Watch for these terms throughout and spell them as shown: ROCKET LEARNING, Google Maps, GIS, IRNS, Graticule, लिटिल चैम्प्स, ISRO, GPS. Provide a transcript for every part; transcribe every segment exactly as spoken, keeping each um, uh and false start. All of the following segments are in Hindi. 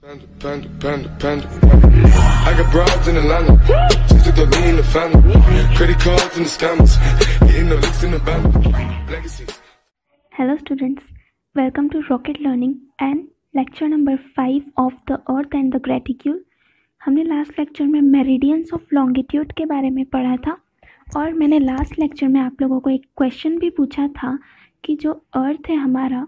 Panda, panda, panda, panda. I got broads in Atlanta. Just took the lean in the family. Credit cards in the scammers. Getting the licks in the band. Legacies. Hello, students. Welcome to Rocket Learning and lecture number five of the Earth and the Graticule. हमने लास्ट लेक्चर में मेरिडियंस ऑफ लॉन्गिट्यूड के बारे में पढ़ा था और मैंने लास्ट लेक्चर में आप लोगों को एक क्वेश्चन भी पूछा था कि जो अर्थ है हमारा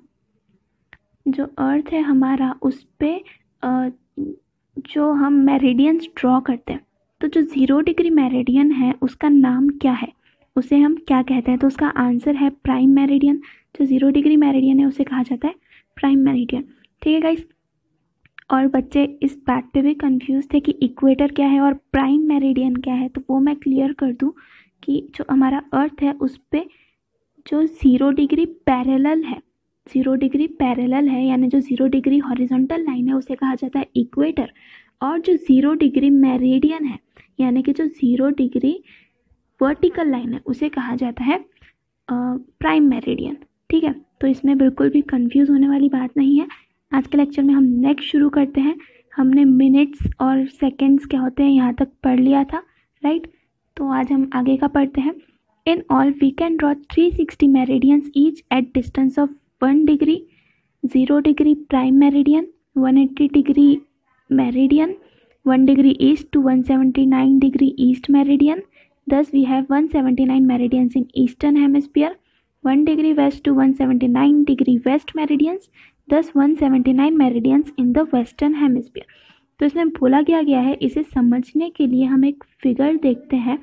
जो अर्थ है हमारा उस पे जो हम मेरिडियंस ड्रॉ करते हैं तो जो ज़ीरो डिग्री मेरिडियन है उसका नाम क्या है, उसे हम क्या कहते हैं। तो उसका आंसर है प्राइम मेरिडियन। जो ज़ीरो डिग्री मेरिडियन है उसे कहा जाता है प्राइम मेरिडियन। ठीक है गाइस। और बच्चे इस बात पे भी कंफ्यूज थे कि इक्वेटर क्या है और प्राइम मेरिडियन क्या है, तो वो मैं क्लियर कर दूं कि जो हमारा अर्थ है उस पर जो ज़ीरो डिग्री पैरेलल है ज़ीरो डिग्री पैरेलल है यानी जो ज़ीरो डिग्री हॉरिजॉन्टल लाइन है उसे कहा जाता है इक्वेटर। और जो ज़ीरो डिग्री मेरिडियन है यानी कि जो ज़ीरो डिग्री वर्टिकल लाइन है उसे कहा जाता है प्राइम मेरिडियन। ठीक है, तो इसमें बिल्कुल भी कंफ्यूज होने वाली बात नहीं है। आज के लेक्चर में हम नेक्स्ट शुरू करते हैं। हमने मिनट्स और सेकेंड्स क्या होते हैं यहाँ तक पढ़ लिया था, राइट। तो आज हम आगे का पढ़ते हैं। In all we can draw three sixty meridians each at distance of one degree, zero degree prime meridian, one eighty degree meridian, one degree east to one seventy nine degree east meridian. Thus we have one seventy nine meridians in eastern hemisphere, one degree west to one seventy nine degree west meridians, thus one seventy nine meridians in the western hemisphere. तो इसमें बोला गया गया है, इसे समझने के लिए हम एक फिगर देखते हैं।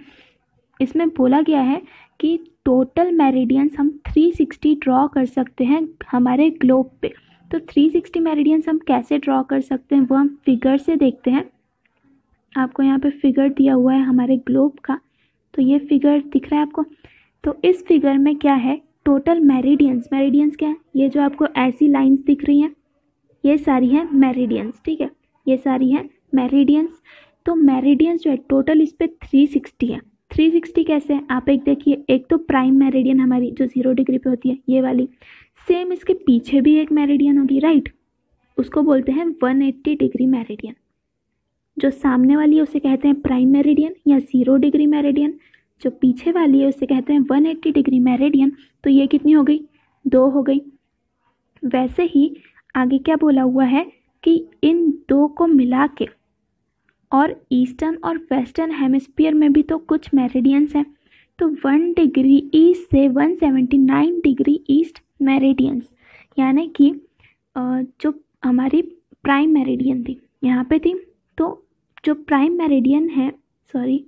इसमें बोला गया है कि टोटल मेरिडियंस हम थ्री सिक्सटी ड्रॉ कर सकते हैं हमारे ग्लोब पे। तो थ्री सिक्सटी मेरिडियंस हम कैसे ड्रॉ कर सकते हैं वो हम फिगर से देखते हैं। आपको यहाँ पे फिगर दिया हुआ है हमारे ग्लोब का, तो ये फिगर दिख रहा है आपको। तो इस फिगर में क्या है, टोटल मेरिडियंस। मेरिडियंस क्या है, ये जो आपको ऐसी लाइंस दिख रही हैं ये सारी हैं मेरिडियंस। ठीक है, ये सारी हैं मेरिडियंस। तो मेरिडियंस जो है टोटल इस पर थ्री सिक्सटी है। थ्री सिक्सटी कैसे है, आप एक देखिए, एक तो प्राइम मेरिडियन हमारी जो ज़ीरो डिग्री पे होती है ये वाली, सेम इसके पीछे भी एक मेरिडियन होगी, राइट। उसको बोलते हैं वन एट्टी डिग्री मेरिडियन। जो सामने वाली है उसे कहते हैं प्राइम मेरिडियन या ज़ीरो डिग्री मेरिडियन। जो पीछे वाली है उसे कहते हैं वन एट्टी डिग्री मेरिडियन। तो ये कितनी हो गई, दो हो गई। वैसे ही आगे क्या बोला हुआ है कि इन दो को मिला के, और ईस्टर्न और वेस्टर्न हेमिस्फीयर में भी तो कुछ मेरिडियंस हैं, तो वन डिग्री ईस्ट से one seventy nine degree east meridians यानी कि जो हमारी प्राइम मेरिडियन थी यहाँ पे थी, तो जो प्राइम मेरिडियन है सॉरी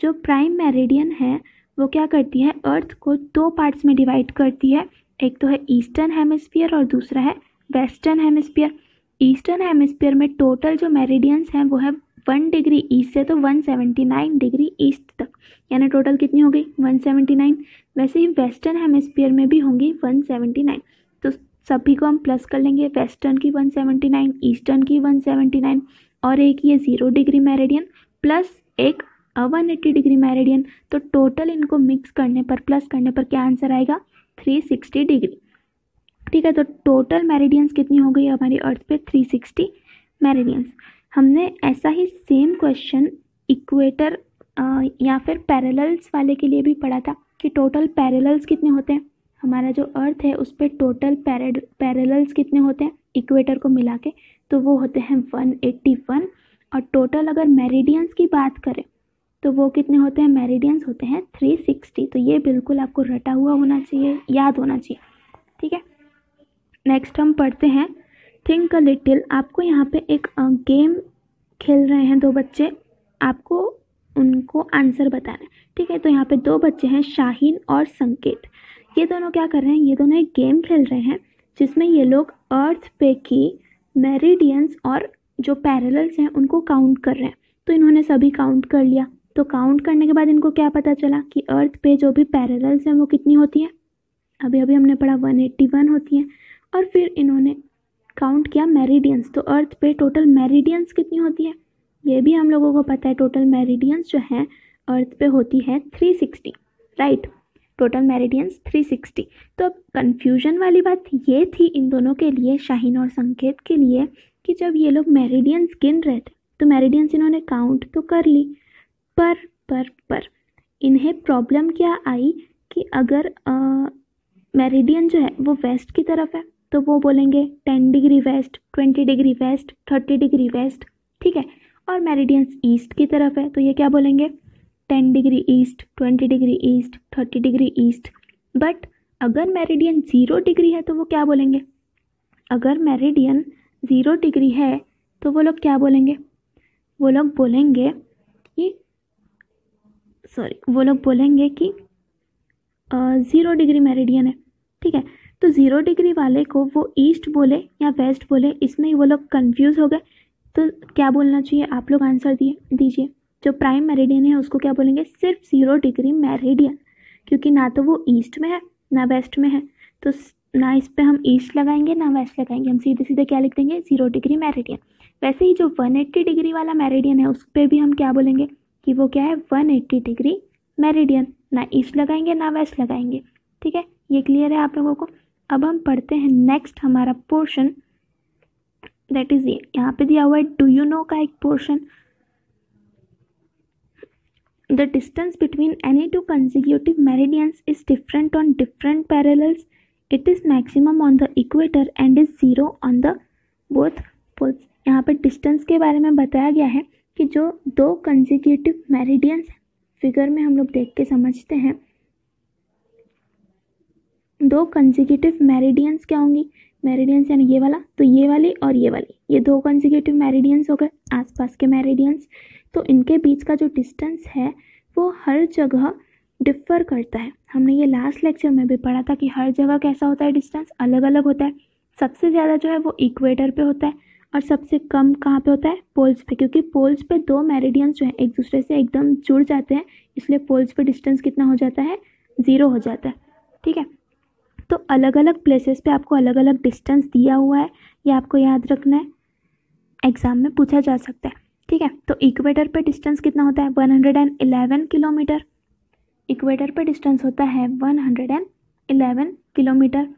जो प्राइम मेरिडियन है वो क्या करती है, अर्थ को दो पार्ट्स में डिवाइड करती है। एक तो है ईस्टर्न हेमिस्फीयर और दूसरा है वेस्टर्न हेमिस्फीयर। ईस्टर्न हेमिस्फीयर में टोटल जो मेरिडियंस हैं वो है वन डिग्री ईस्ट से तो one seventy nine degree east तक, यानी टोटल कितनी हो गई वन सेवेंटी नाइन। वैसे ही वेस्टर्न हेमिस्फीयर में भी होंगी वन सेवेंटी नाइन, तो सभी को हम प्लस कर लेंगे, वेस्टर्न की वन सेवेंटी नाइन, ईस्टर्न की वन सेवेंटी नाइन और एक ये ज़ीरो डिग्री मेरिडियन प्लस एक वन एट्टी डिग्री मेरिडियन। तो टोटल इनको मिक्स करने पर, प्लस करने पर क्या आंसर आएगा, थ्री सिक्सटी डिग्री। ठीक है, तो टोटल मेरिडियंस कितनी हो गई हमारी अर्थ पे, थ्री सिक्सटी मेरिडियंस। हमने ऐसा ही सेम क्वेश्चन इक्वेटर या फिर पैरेलल्स वाले के लिए भी पढ़ा था कि टोटल पैरेलल्स कितने होते हैं, हमारा जो अर्थ है उस पर टोटल पैरेलल्स कितने होते हैं इक्वेटर को मिला के, तो वो होते हैं वन एट्टी वन। और टोटल अगर मेरिडियंस की बात करें तो वो कितने होते हैं, मेरिडियंस होते हैं थ्री सिक्सटी। तो ये बिल्कुल आपको रटा हुआ होना चाहिए, याद होना चाहिए। ठीक है, नेक्स्ट हम पढ़ते हैं थिंक अ लिटिल। आपको यहाँ पे एक गेम खेल रहे हैं दो बच्चे, आपको उनको आंसर बताना है। ठीक है, तो यहाँ पे दो बच्चे हैं, शाहीन और संकेत। ये दोनों क्या कर रहे हैं, ये दोनों एक गेम खेल रहे हैं जिसमें ये लोग अर्थ पे की मेरिडियंस और जो पैरेलल्स हैं उनको काउंट कर रहे हैं। तो इन्होंने सभी काउंट कर लिया। तो काउंट करने के बाद इनको क्या पता चला कि अर्थ पे जो भी पैरेलल्स हैं वो कितनी होती हैं, अभी अभी हमने पढ़ा वन एट्टी वन होती हैं। और फिर इन्होंने काउंट किया मेरिडियंस, तो अर्थ पे टोटल मेरिडियंस कितनी होती है, ये भी हम लोगों को पता है, टोटल मेरिडियंस जो है अर्थ पे होती है three sixty, right. Total meridians three sixty. तो अब कन्फ्यूजन वाली बात ये थी इन दोनों के लिए, शाहीन और संकेत के लिए, कि जब ये लोग मेरिडियंस गिन रहे थे तो मेरिडियंस इन्होंने काउंट तो कर ली, पर पर पर इन्हें प्रॉब्लम क्या आई कि अगर मेरिडियन जो है वो वेस्ट की तरफ है तो वो बोलेंगे ten degree west, twenty degree west, thirty degree west, ठीक है। और मेरिडियंस ईस्ट की तरफ है तो ये क्या बोलेंगे, ten degree east, twenty degree east, thirty degree east. But अगर मेरिडियन ज़ीरो डिग्री है तो वो क्या बोलेंगे, अगर मेरिडियन ज़ीरो डिग्री है तो वो लोग क्या बोलेंगे, वो लोग बोलेंगे कि सॉरी वो लोग बोलेंगे कि ज़ीरो डिग्री मेरिडियन है, ठीक है। तो ज़ीरो डिग्री वाले को वो ईस्ट बोले या वेस्ट बोले, इसमें वो लोग कंफ्यूज हो गए। तो क्या बोलना चाहिए, आप लोग आंसर दिए दीजिए। जो प्राइम मेरिडियन है उसको क्या बोलेंगे, सिर्फ ज़ीरो डिग्री मेरिडियन, क्योंकि ना तो वो ईस्ट में है ना वेस्ट में है, तो ना इस पे हम ईस्ट लगाएंगे ना वेस्ट लगाएंगे, हम सीधे सीधे क्या लिख देंगे, ज़ीरो डिग्री मेरिडियन। वैसे ही जो वन एट्टी डिग्री वाला मेरिडियन है उस पर भी हम क्या बोलेंगे कि वो क्या है, वन एट्टी डिग्री मेरिडियन, ना ईस्ट लगाएंगे ना वेस्ट लगाएंगे, ठीक है। ये क्लियर है आप लोगों को। अब हम पढ़ते हैं नेक्स्ट हमारा पोर्शन, दैट इज़ ये यहाँ पे दिया हुआ है डू यू नो का एक portion. The distance between any two consecutive meridians is different on different parallels, it is maximum on the equator and is zero on the both poles. यहाँ पर डिस्टेंस के बारे में बताया गया है कि जो दो कंसिक्यूटिव मेरिडियंस फिगर में हम लोग देख के समझते हैं, दो कंसिक्यूटिव मेरिडियंस क्या होंगी, मेरिडियंस यानी ये वाला तो ये वाली और ये वाली, ये दो कंसिक्यूटिव मेरिडियंस हो गए आसपास के मेरिडियंस। तो इनके बीच का जो डिस्टेंस है वो हर जगह डिफर करता है। हमने ये लास्ट लेक्चर में भी पढ़ा था कि हर जगह कैसा होता है, डिस्टेंस अलग अलग होता है। सबसे ज़्यादा जो है वो इक्वेटर पे होता है और सबसे कम कहाँ पे होता है, पोल्स पे, क्योंकि पोल्स पे दो मेरिडियंस जो है एक दूसरे से एकदम जुड़ जाते हैं, इसलिए पोल्स पे डिस्टेंस कितना हो जाता है, ज़ीरो हो जाता है, ठीक है। तो अलग अलग प्लेसेस पे आपको अलग अलग डिस्टेंस दिया हुआ है, ये आपको याद रखना है, एग्ज़ाम में पूछा जा सकता है, ठीक है। तो इक्वेटर पे डिस्टेंस कितना होता है, one hundred eleven kilometre, equator पे डिस्टेंस होता है one hundred eleven kilometre.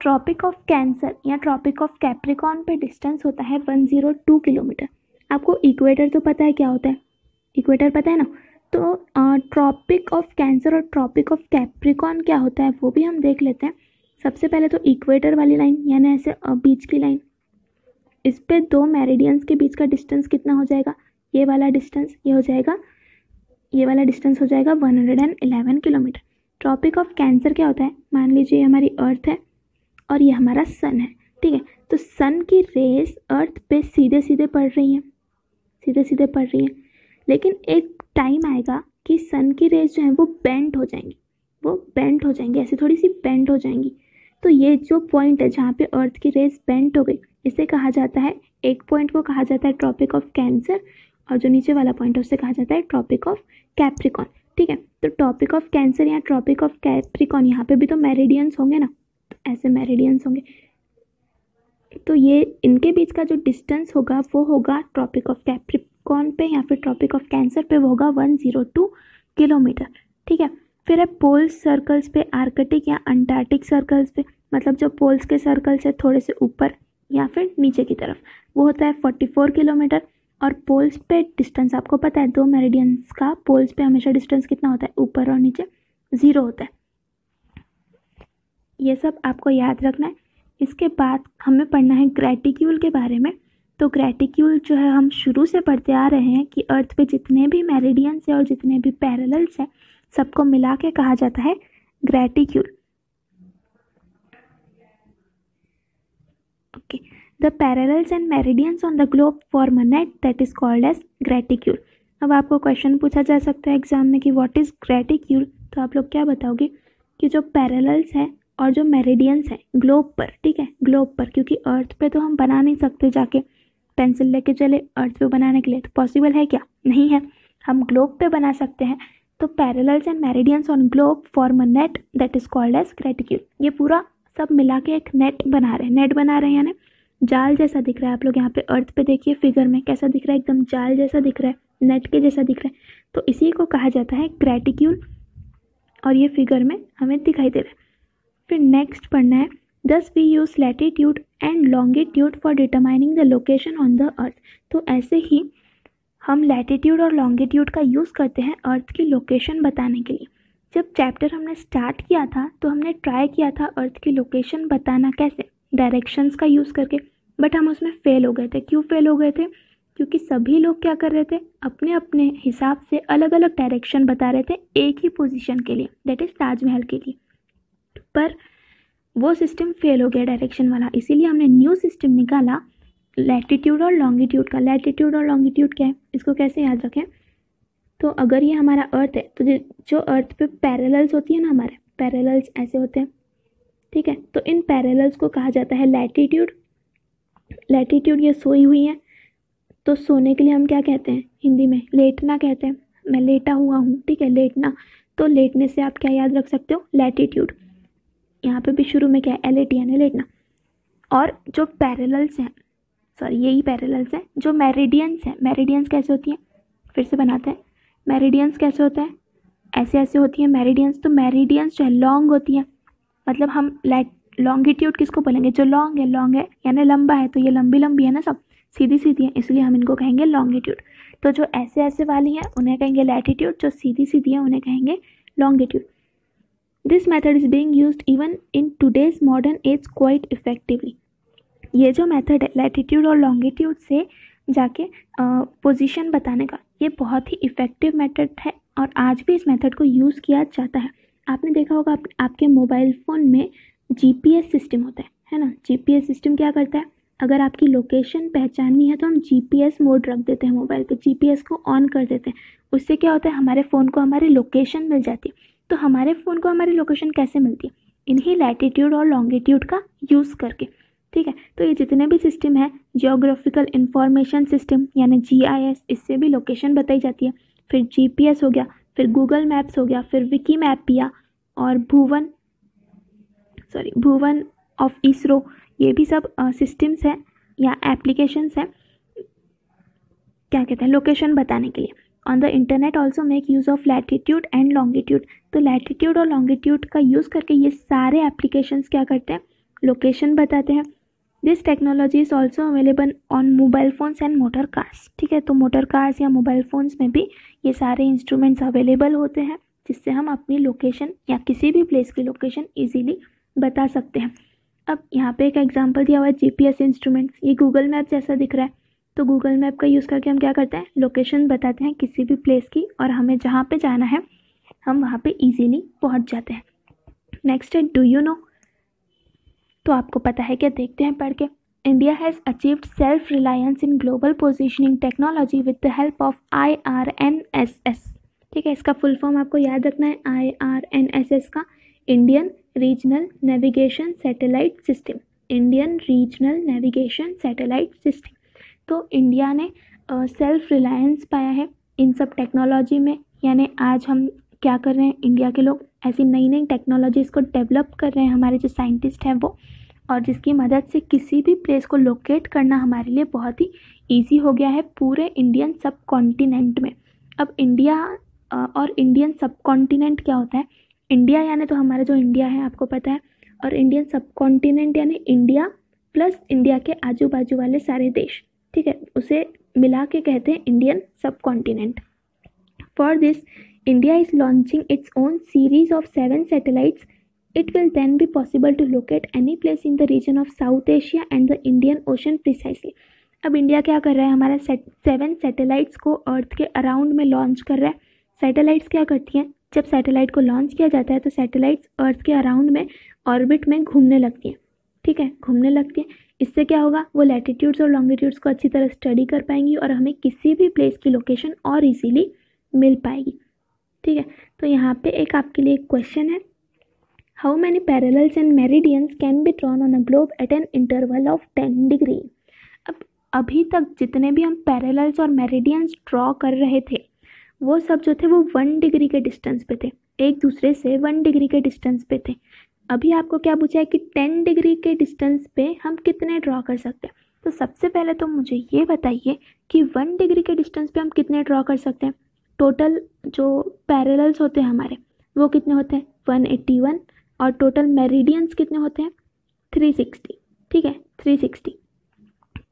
Tropic of cancer या ट्रॉपिक ऑफ कैप्रिकॉन पे डिस्टेंस होता है वन हंड्रेड टू किलोमीटर। आपको इक्वेटर तो पता है क्या होता है, इक्वेटर पता है ना, तो ट्रॉपिक ऑफ कैंसर और ट्रॉपिक ऑफ कैप्रिकॉन क्या होता है वो भी हम देख लेते हैं। सबसे पहले तो इक्वेटर वाली लाइन यानी ऐसे बीच की लाइन, इस पे दो मेरिडियंस के बीच का डिस्टेंस कितना हो जाएगा, ये वाला डिस्टेंस ये हो जाएगा, ये वाला डिस्टेंस हो जाएगा one hundred eleven kilometre. Tropic of cancer क्या होता है, मान लीजिए हमारी अर्थ है और ये हमारा सन है, ठीक है। तो सन की रेस अर्थ पे सीधे सीधे पड़ रही हैं, सीधे सीधे पड़ रही हैं, लेकिन एक टाइम आएगा कि सन की रेस जो है वो बेंट हो जाएंगी, वो बेंट हो जाएंगी, ऐसे थोड़ी सी बेंट हो जाएंगी। तो ये जो पॉइंट है जहाँ पे अर्थ की रेस बेंट हो गई, इसे कहा जाता है, एक पॉइंट को कहा जाता है ट्रॉपिक ऑफ कैंसर और जो नीचे वाला पॉइंट है उसे कहा जाता है ट्रॉपिक ऑफ कैप्रिकॉन, ठीक है। तो ट्रॉपिक ऑफ कैंसर या ट्रॉपिक ऑफ कैप्रिकॉन, यहाँ पे भी तो मेरिडियंस होंगे ना, तो ऐसे मेरिडियंस होंगे, तो ये इनके बीच का जो डिस्टेंस होगा वो होगा ट्रॉपिक ऑफ कैप्रिकॉन पे या फिर ट्रॉपिक ऑफ कैंसर पे वो होगा वन हंड्रेड टू किलोमीटर, ठीक है। फिर है पोल्स सर्कल्स पे, आर्कटिक या अंटार्कटिक सर्कल्स पे, मतलब जो पोल्स के सर्कल्स है थोड़े से ऊपर या फिर नीचे की तरफ, वो होता है फोर्टी फोर किलोमीटर। और पोल्स पे डिस्टेंस आपको पता है, दो मेरिडियंस का पोल्स पे हमेशा डिस्टेंस कितना होता है, ऊपर और नीचे ज़ीरो होता है। ये सब आपको याद रखना है। इसके बाद हमें पढ़ना है ग्रेटिक्यूल के बारे में। तो ग्रेटिक्यूल जो है हम शुरू से पढ़ते आ रहे हैं कि अर्थ पे जितने भी मेरिडियंस है और जितने भी पैरेलल्स हैं सबको मिला के कहा जाता है graticule. Okay, the parallels and meridians on the globe form a net that is called as graticule. अब आपको क्वेश्चन पूछा जा सकता है एग्जाम में कि व्हाट इज ग्रेटिक्यूल, तो आप लोग क्या बताओगे कि जो पैरेलल्स है और जो मेरिडियंस है ग्लोब पर, ठीक है, ग्लोब पर, क्योंकि अर्थ पे तो हम बना नहीं सकते जाके, पेंसिल लेके चले अर्थ पे बनाने के लिए, तो पॉसिबल है क्या, नहीं है, हम ग्लोब पे बना सकते हैं। तो parallels and meridians on globe form a net that is called as graticule. ये पूरा सब मिला के एक नेट बना रहे हैं, नेट बना रहे हैं यानी जाल जैसा दिख रहा है। आप लोग यहाँ पे अर्थ पे देखिए फिगर में कैसा दिख रहा है, एकदम जाल जैसा दिख रहा है, नेट के जैसा दिख रहा है, तो इसी को कहा जाता है ग्रेटिक्यूल। और ये फिगर में हमें दिखाई दे रहा है। फिर नेक्स्ट पढ़ना है Thus we use latitude and longitude for determining the location on the अर्थ. तो ऐसे ही हम latitude और longitude का यूज़ करते हैं अर्थ की लोकेशन बताने के लिए. जब चैप्टर हमने स्टार्ट किया था तो हमने ट्राई किया था अर्थ की लोकेशन बताना कैसे, डायरेक्शंस का यूज़ करके, बट हम उसमें फ़ेल हो गए थे. क्यों फेल हो गए थे? क्योंकि सभी लोग क्या कर रहे थे, अपने अपने हिसाब से अलग अलग डायरेक्शन बता रहे थे एक ही पोजीशन के लिए, दैट इज़ ताजमहल के लिए. पर वो सिस्टम फेल हो गया डायरेक्शन वाला, इसीलिए हमने न्यू सिस्टम निकाला लैटिट्यूड और लॉन्गिट्यूड का. लैटिट्यूड और लॉन्गिट्यूड क्या है, इसको कैसे याद रखें? तो अगर ये हमारा अर्थ है तो जो अर्थ पे पैरेलल्स होती है ना, हमारे पैरेलल्स ऐसे होते हैं, ठीक है, तो इन पैरेलल्स को कहा जाता है लैटिट्यूड. लैटिट्यूड ये सोई हुई है, तो सोने के लिए हम क्या कहते हैं हिंदी में, लेटना कहते हैं. मैं लेटा हुआ हूँ, ठीक है, लेटना. तो लेटने से आप क्या याद रख सकते हो, लैटिट्यूड. यहाँ पे भी शुरू में क्या है, एल ए टी एन है, लेटना. और जो पैरेलल्स हैं, सॉरी यही पैरेलल्स हैं, जो मेरिडियंस हैं, मेरिडियंस कैसे होती हैं, फिर से बनाते हैं. मेरिडियंस कैसे होता है, ऐसे ऐसे होती हैं मेरिडियंस. तो मेरिडियंस जो है लॉन्ग होती है, मतलब हम लैट लॉन्गिट्यूड किसको बोलेंगे, जो लॉन्ग है, लॉन्ग है यानी लंबा है, तो ये लंबी लंबी है ना, सब सीधी सीधी है, इसलिए हम इनको कहेंगे लॉन्गिट्यूड. तो जो ऐसे ऐसे वाली हैं उन्हें कहेंगे लैटिट्यूड, जो सीधी सीधी है उन्हें कहेंगे longitude. This method is being used even in today's modern age quite effectively. ये जो मेथड है लैटिट्यूड और लॉन्गिट्यूड से जाके पोजीशन बताने का, ये बहुत ही इफ़ेक्टिव मेथड है और आज भी इस मेथड को यूज़ किया जाता है. आपने देखा होगा आप, आपके मोबाइल फ़ोन में जीपीएस सिस्टम होता है, है ना. जीपीएस सिस्टम क्या करता है, अगर आपकी लोकेशन पहचाननी है तो हम जीपीएस मोड रख देते हैं मोबाइल पे, जीपीएस को ऑन कर देते हैं. उससे क्या होता है, हमारे फ़ोन को हमारी लोकेशन मिल जाती है. तो हमारे फ़ोन को हमारी लोकेशन कैसे मिलती है, इन्हीं लैटिट्यूड और लॉन्गिट्यूड का यूज़ करके, ठीक है. तो ये जितने भी सिस्टम हैं, जियोग्राफिकल इंफॉर्मेशन सिस्टम यानी जीआईएस, इससे भी लोकेशन बताई जाती है. फिर जीपीएस हो गया, फिर गूगल मैप्स हो गया, फिर विकी मैप पिया और भुवन सॉरी भुवन ऑफ इसरो, ये भी सब सिस्टम्स uh, हैं या एप्लीकेशंस हैं, क्या कहते हैं, लोकेशन बताने के लिए. On the internet also make use of latitude and longitude. तो लैटिट्यूड और लॉन्गिट्यूड का यूज़ करके ये सारे एप्लीकेशंस क्या करते हैं, लोकेशन बताते हैं. This technology is also available on mobile phones and motor cars, ठीक है. तो मोटर कार्स या मोबाइल फ़ोन्स में भी ये सारे इंस्ट्रूमेंट्स अवेलेबल होते हैं, जिससे हम अपनी लोकेशन या किसी भी प्लेस की लोकेशन ईजीली बता सकते हैं. अब यहाँ पे एक एग्जांपल दिया हुआ है जीपीएस इंस्ट्रूमेंट्स. ये गूगल मैप जैसा दिख रहा है, तो गूगल मैप का यूज़ करके हम क्या करते हैं, लोकेशन बताते हैं किसी भी प्लेस की, और हमें जहाँ पे जाना है हम वहाँ पे इजीली पहुँच जाते हैं. नेक्स्ट है डू यू नो. तो आपको पता है क्या, देखते हैं पढ़ के. India has achieved self reliance in global positioning technology with the help of I R N S S, ठीक है. इसका फुल फॉर्म आपको याद रखना है, I R N S S का Indian regional navigation satellite system, Indian regional navigation satellite system. तो इंडिया ने सेल्फ रिलायंस पाया है इन सब टेक्नोलॉजी में, यानी आज हम क्या कर रहे हैं, इंडिया के लोग ऐसी नई नई टेक्नोलॉजीज़ को डेवलप कर रहे हैं, हमारे जो साइंटिस्ट हैं वो, और जिसकी मदद से किसी भी प्लेस को लोकेट करना हमारे लिए बहुत ही ईजी हो गया है पूरे इंडियन सब कॉन्टीनेंट में. अब इंडिया और इंडियन सब कॉन्टीनेंट क्या होता है, इंडिया यानी तो हमारा जो इंडिया है आपको पता है, और इंडियन सब कॉन्टीनेंट यानी इंडिया प्लस इंडिया के आजू बाजू वाले सारे देश, ठीक है, उसे मिला के कहते हैं Indian subcontinent. For this India is launching its own series of seven satellites. It will then be possible to locate any place in the region of South Asia and the Indian Ocean precisely. अब इंडिया क्या कर रहा है, हमारा सेवन सैटेलाइट्स को अर्थ के अराउंड में लॉन्च कर रहा है. सैटेलाइट्स क्या करती हैं, जब सैटेलाइट को लॉन्च किया जाता है तो सैटेलाइट्स अर्थ के अराउंड में ऑर्बिट में घूमने लगती हैं, ठीक है, घूमने लगती हैं. इससे क्या होगा, वो लैटिट्यूड्स और लॉन्गिट्यूड्स को अच्छी तरह स्टडी कर पाएंगी और हमें किसी भी प्लेस की लोकेशन और इजीली मिल पाएगी, ठीक है. तो यहाँ पे एक आपके लिए क्वेश्चन है, how many parallels and meridians can be drawn on a globe at an interval of ten degree. अब अभी तक जितने भी हम पैरेलल्स और मेरिडियंस ड्रॉ कर रहे थे वो सब जो थे वो वन डिग्री के डिस्टेंस पे थे, एक दूसरे से वन डिग्री के डिस्टेंस पे थे. अभी आपको क्या पूछा है कि टेन डिग्री के डिस्टेंस पे हम कितने ड्रॉ कर सकते हैं. तो सबसे पहले तो मुझे ये बताइए कि वन डिग्री के डिस्टेंस पे हम कितने ड्रॉ कर सकते हैं. टोटल जो पैरेलल्स होते हैं हमारे वो कितने होते हैं, वन एट्टी वन, और टोटल मेरिडियंस कितने होते हैं, थ्री सिक्सटी, ठीक है थ्री सिक्सटी।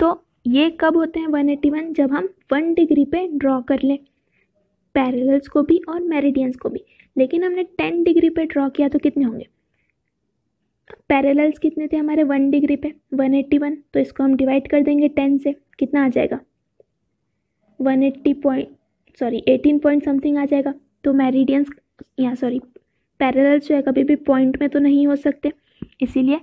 तो ये कब होते हैं वन एटी वन? जब हम वन डिग्री पे ड्रॉ कर लें पैरेलल्स को भी और मेरिडियंस को भी। लेकिन हमने टेन डिग्री पे ड्रॉ किया तो कितने होंगे? पैरेलल्स कितने थे हमारे वन डिग्री पे? One eighty one. तो इसको हम डिवाइड कर देंगे टेन से, कितना आ जाएगा? One eighty point sorry eighteen point something आ जाएगा। तो मेरिडियंस या सॉरी पैरेलल्स जो है कभी भी पॉइंट में तो नहीं हो सकते, इसीलिए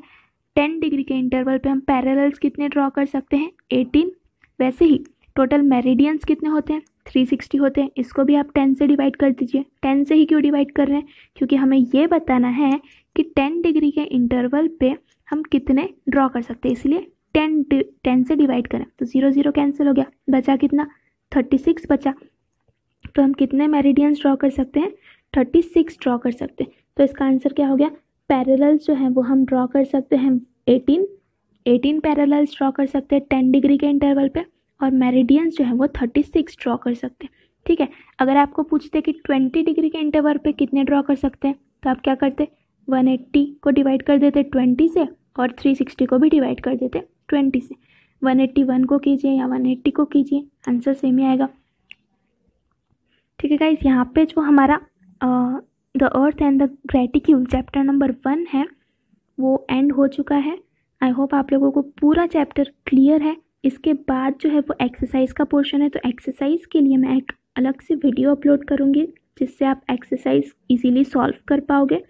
टेन डिग्री के इंटरवल पे हम पैरेलल्स कितने ड्रॉ कर सकते हैं? एटीन। वैसे ही टोटल मेरिडियंस कितने होते हैं? थ्री सिक्सटी होते हैं। इसको भी आप टेन से डिवाइड कर दीजिए। टेन से ही क्यों डिवाइड कर रहे हैं? क्योंकि हमें ये बताना है कि टेन डिग्री के इंटरवल पे हम कितने ड्रॉ कर सकते हैं, इसलिए टेन टेन से डिवाइड करें। तो ज़ीरो ज़ीरो कैंसिल हो गया, बचा कितना? थर्टी सिक्स बचा। तो हम कितने मेरिडियंस ड्रॉ कर सकते हैं? थर्टी सिक्स ड्रॉ कर सकते हैं। तो इसका आंसर क्या हो गया? पैरेलल्स जो हैं वो हम ड्रॉ कर सकते हैं एटीन एटीन पैरेलल्स ड्रॉ कर सकते हैं टेन डिग्री के इंटरवल पे, और मेरिडियंस जो है वो थर्टी सिक्स ड्रॉ कर सकते हैं। ठीक है, अगर आपको पूछते कि ट्वेंटी डिग्री के इंटरवल पे कितने ड्रॉ कर सकते हैं, तो आप क्या करते? वन एट्टी को डिवाइड कर देते ट्वेंटी से, और थ्री सिक्सटी को भी डिवाइड कर देते ट्वेंटी से। वन एट्टी वन को कीजिए या वन एट्टी को कीजिए, आंसर सेम ही आएगा। ठीक है गाइस, यहाँ पे जो हमारा the earth and the graticule chapter number one है वो एंड हो चुका है। आई होप आप लोगों को पूरा चैप्टर क्लियर है। इसके बाद जो है वो एक्सरसाइज का पोर्शन है, तो एक्सरसाइज के लिए मैं एक अलग से वीडियो अपलोड करूँगी जिससे आप एक्सरसाइज इजीली सॉल्व कर पाओगे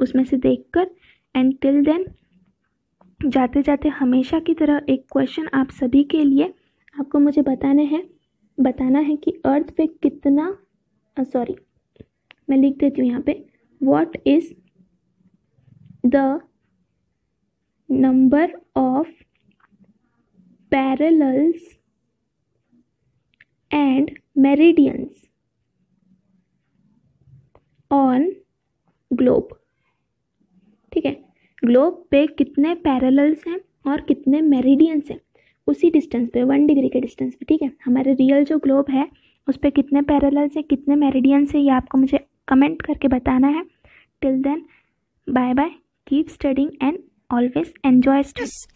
उसमें से देखकर। एंड टिल देन, जाते जाते हमेशा की तरह एक क्वेश्चन आप सभी के लिए, आपको मुझे बताने हैं बताना है कि अर्थ पे कितना सॉरी मैं लिख देती हूँ यहाँ पे, what is the number of parallels and meridians on globe. ठीक है, ग्लोब पे कितने पैरेलल्स हैं और कितने मेरिडियंस हैं उसी डिस्टेंस पे, वन डिग्री के डिस्टेंस पे। ठीक है, हमारे रियल जो ग्लोब है उस पे कितने पैरेलल्स हैं कितने मेरिडियंस हैं, ये आपको मुझे कमेंट करके बताना है। Till then bye bye, keep studying and always enjoy study.